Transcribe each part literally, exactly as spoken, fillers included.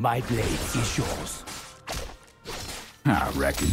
My blade is yours. I reckon.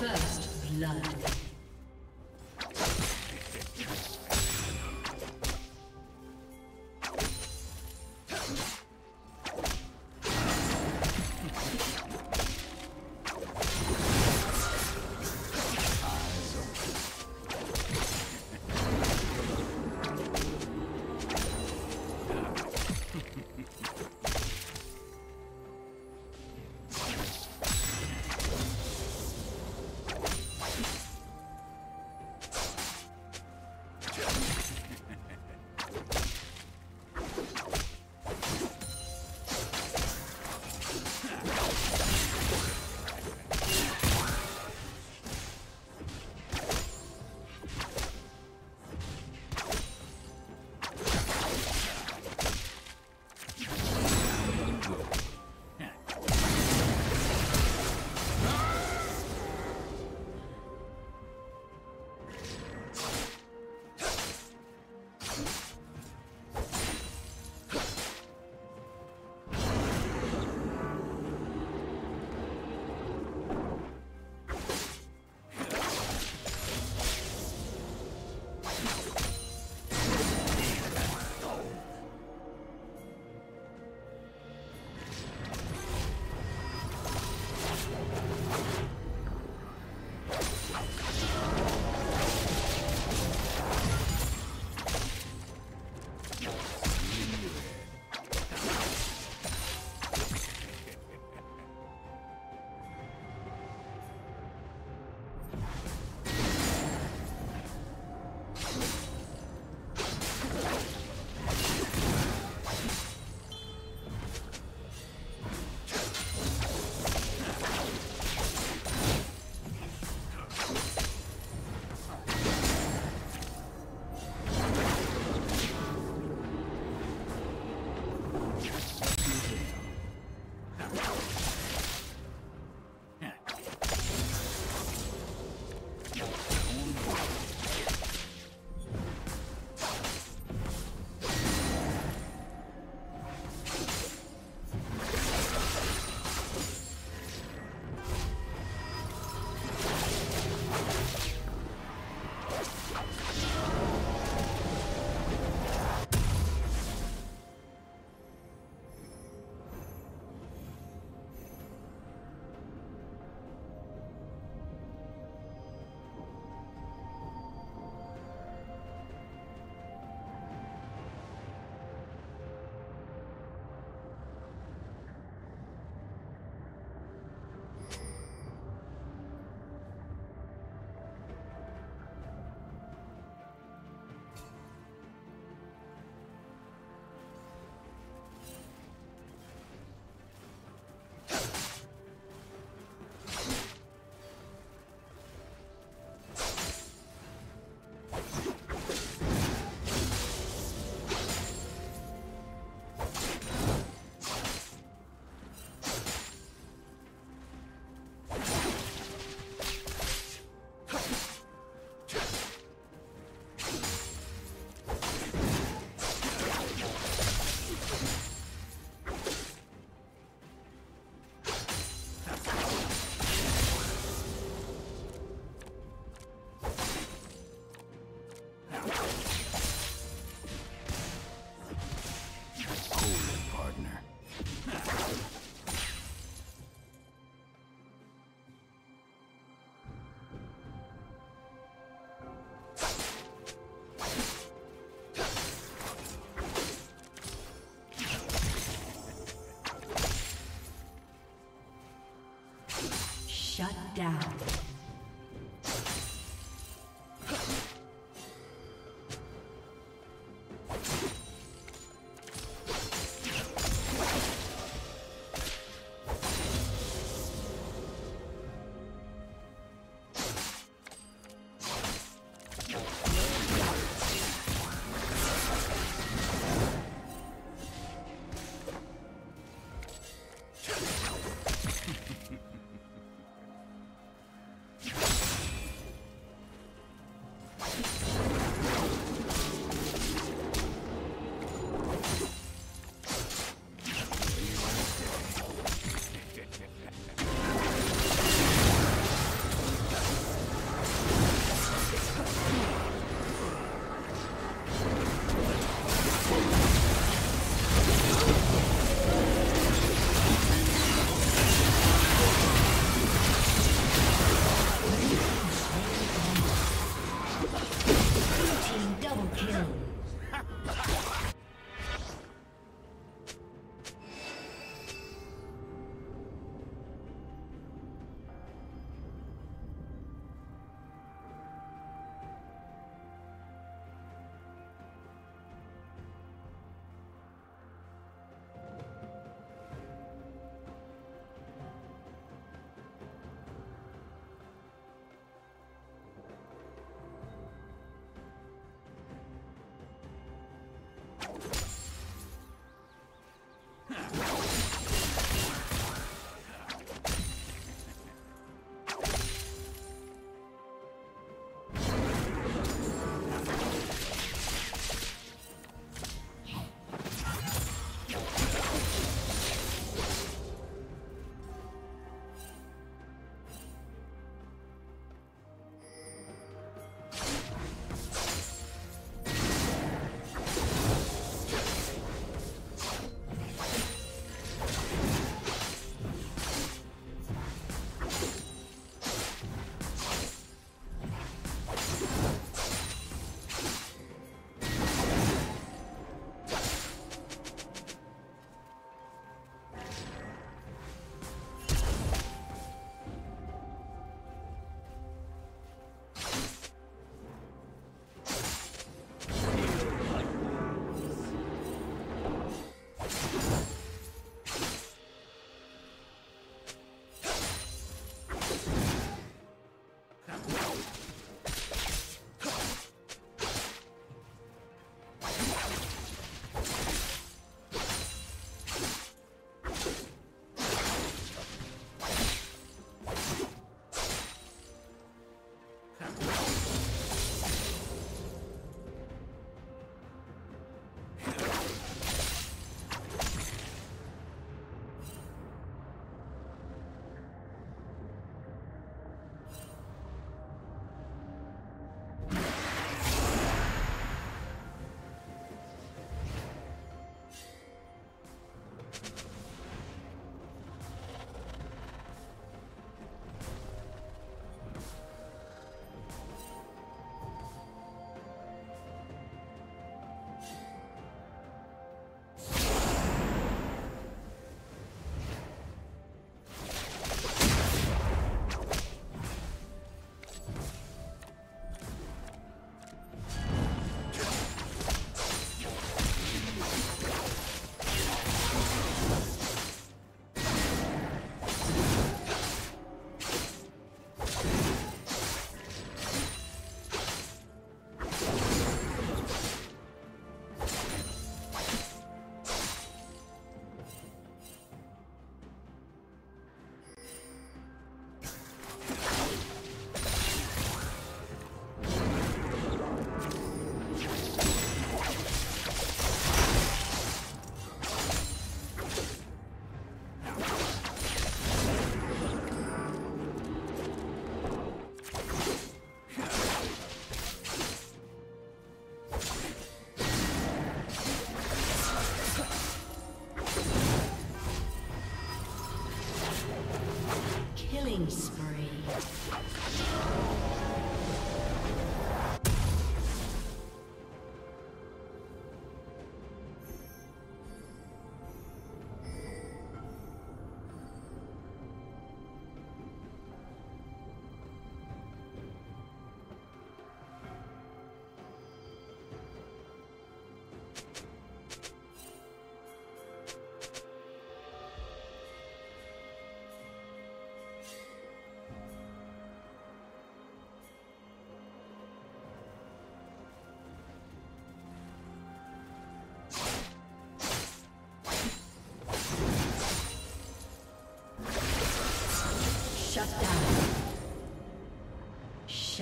First blood. Shut down.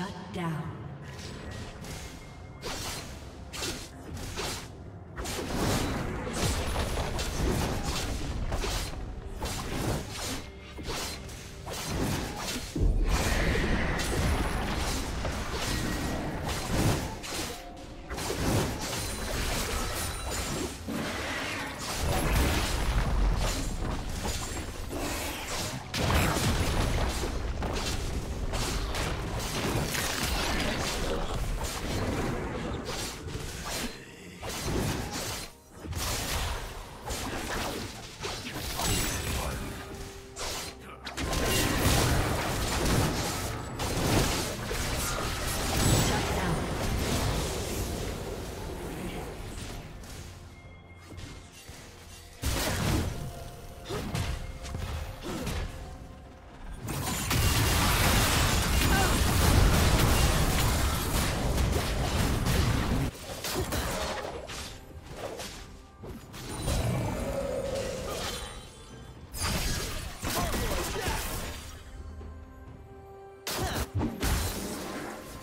Shut down.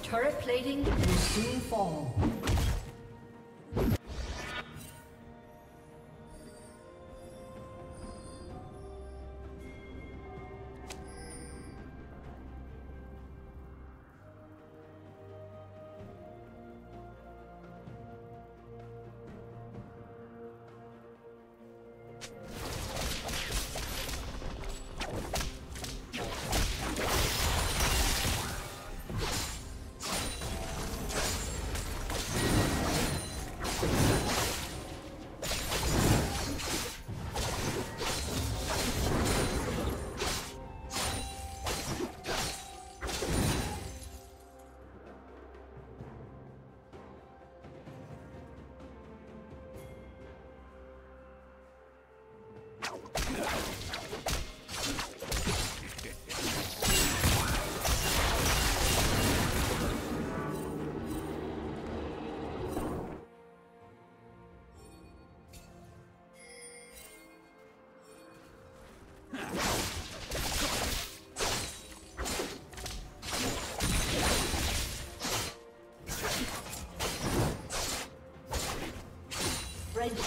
Turret plating will soon fall. Red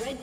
Red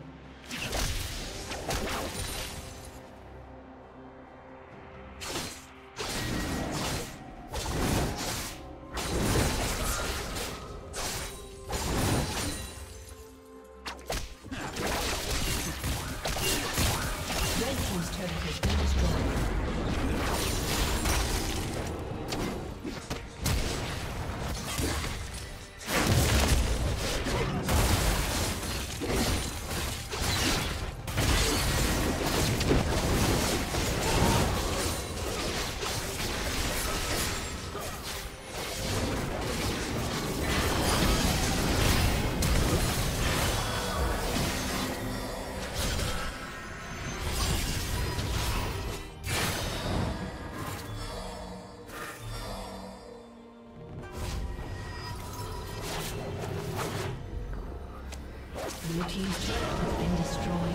Blue team's turret has been destroyed.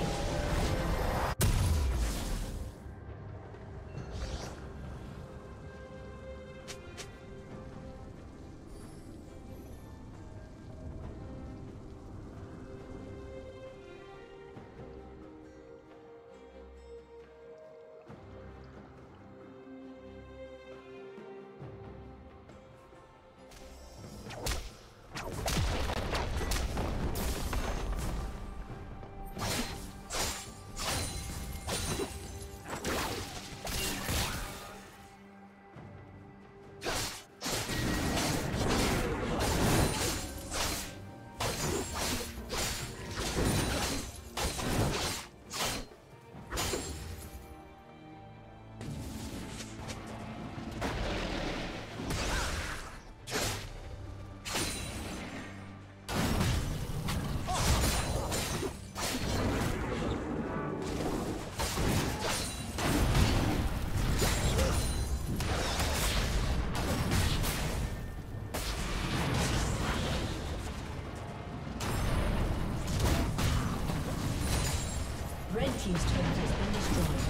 team's turret has been destroyed.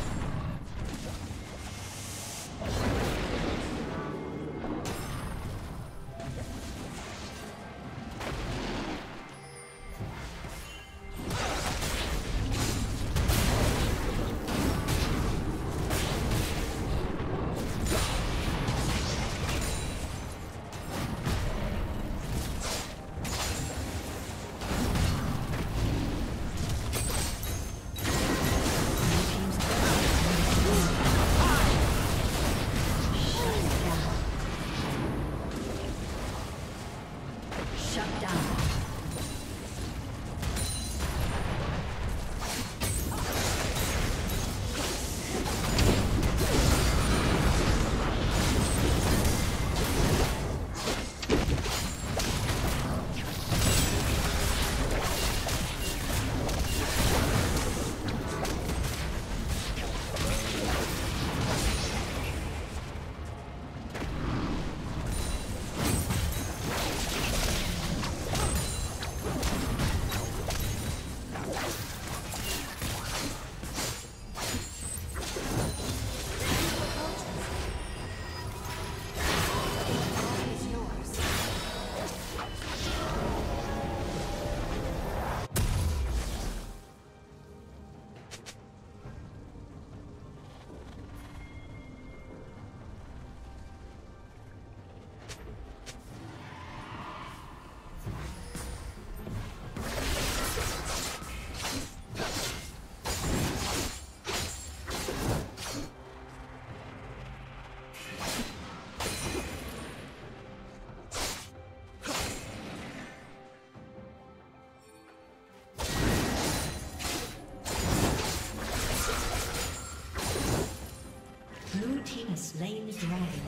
Slain the dragon.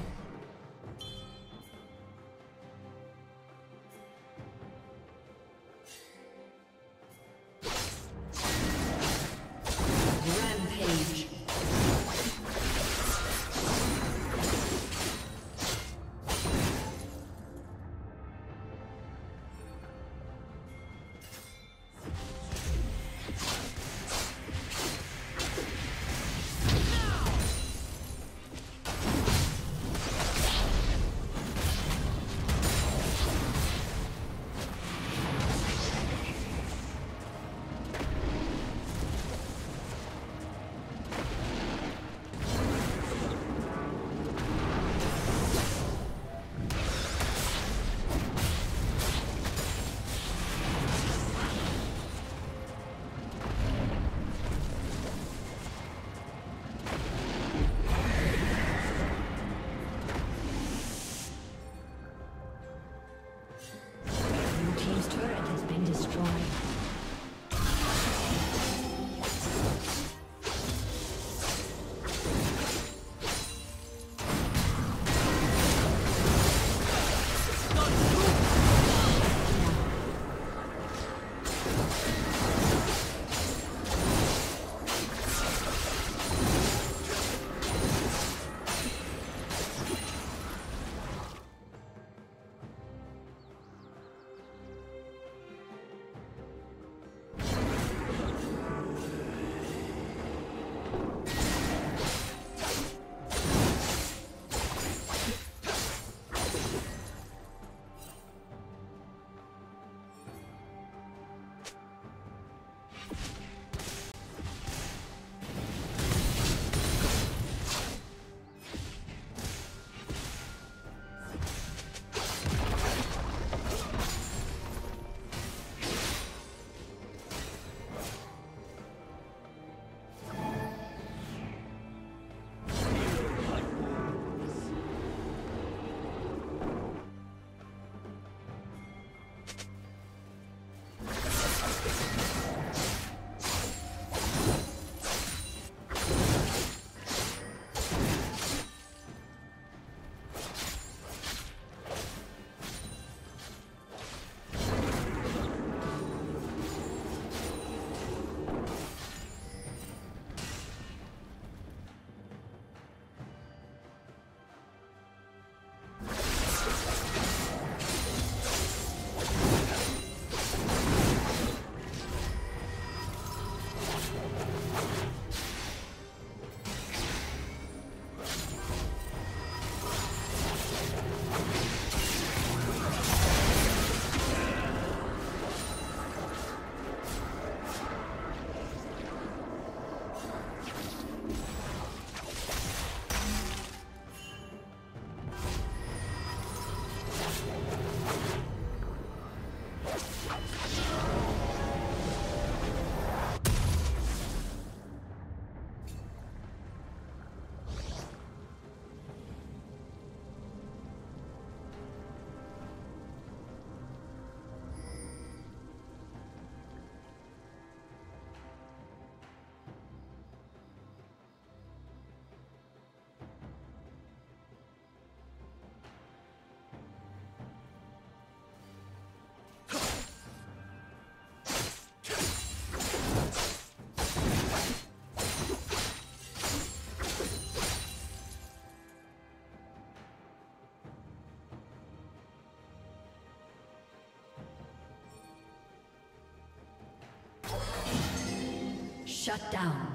Shut down.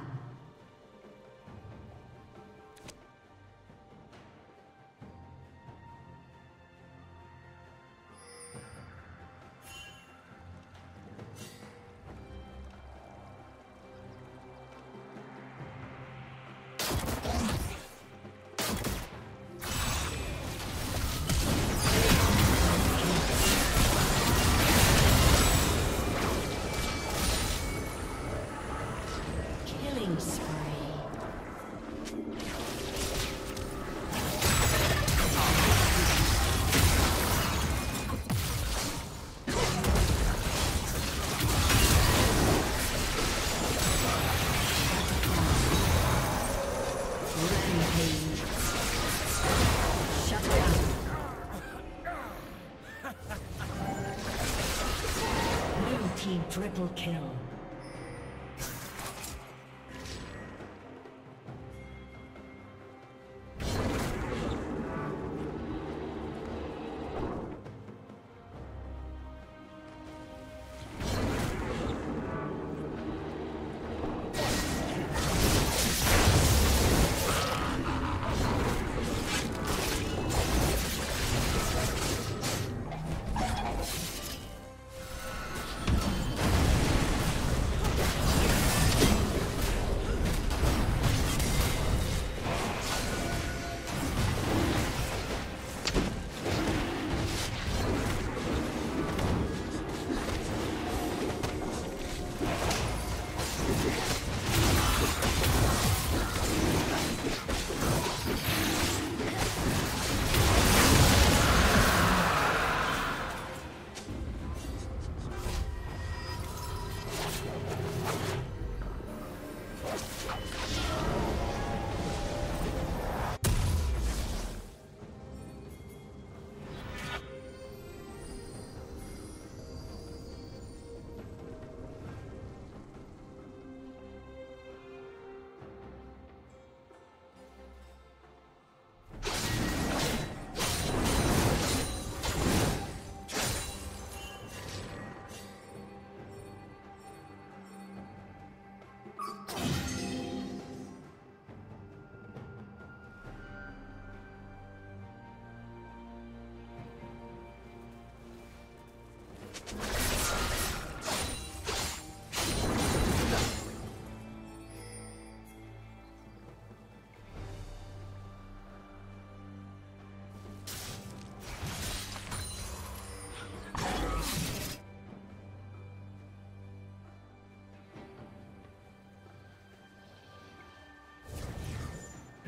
Triple kill.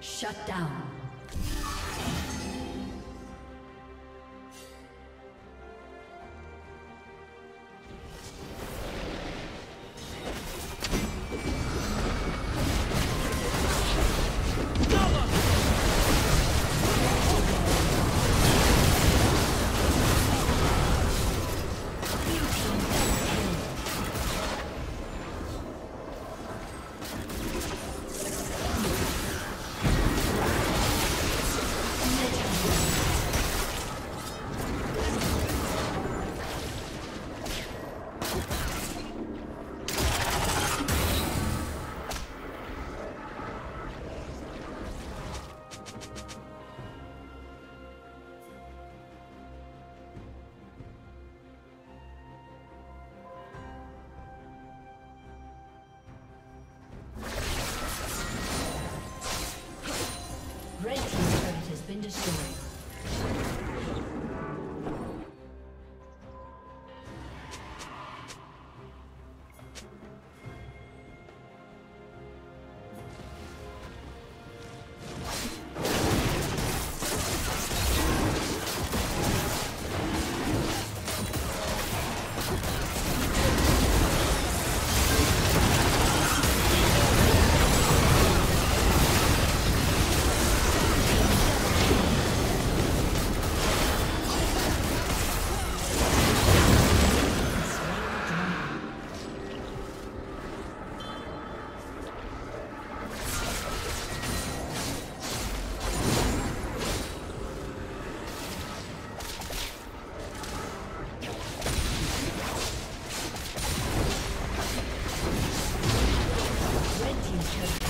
Shut down. Sure.